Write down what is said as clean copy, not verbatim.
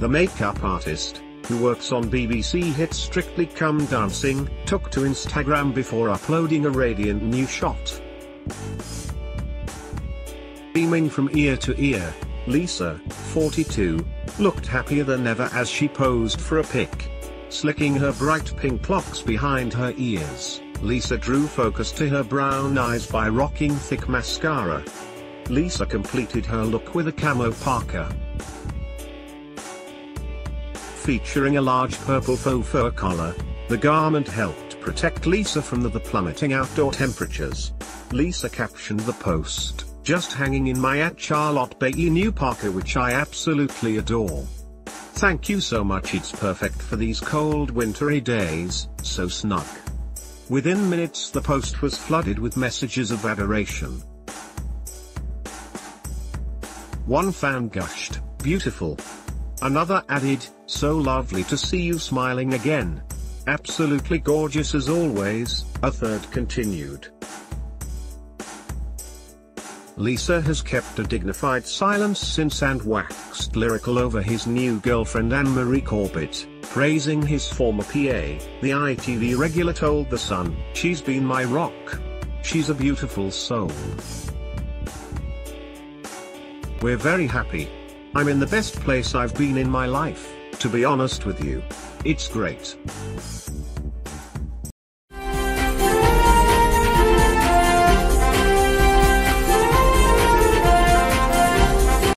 the makeup artist, who works on BBC hit Strictly Come Dancing, took to Instagram before uploading a radiant new shot. Beaming from ear to ear, Lisa, 42, looked happier than ever as she posed for a pic. Slicking her bright pink locks behind her ears, Lisa drew focus to her brown eyes by rocking thick mascara. Lisa completed her look with a camo parka, featuring a large purple faux fur collar. The garment helped protect Lisa from the plummeting outdoor temperatures. Lisa captioned the post, "Just hanging in my at Charlotte Bailey new parka which I absolutely adore. Thank you so much, it's perfect for these cold wintry days, so snug." Within minutes the post was flooded with messages of adoration. One fan gushed, "Beautiful." Another added, "So lovely to see you smiling again. Absolutely gorgeous as always." A third continued, "Lisa has kept a dignified silence since and waxed lyrical over his new girlfriend Anne-Marie Corbett, praising his former PA." The ITV regular told The Sun, "She's been my rock. She's a beautiful soul. We're very happy. I'm in the best place I've been in my life, to be honest with you. It's great."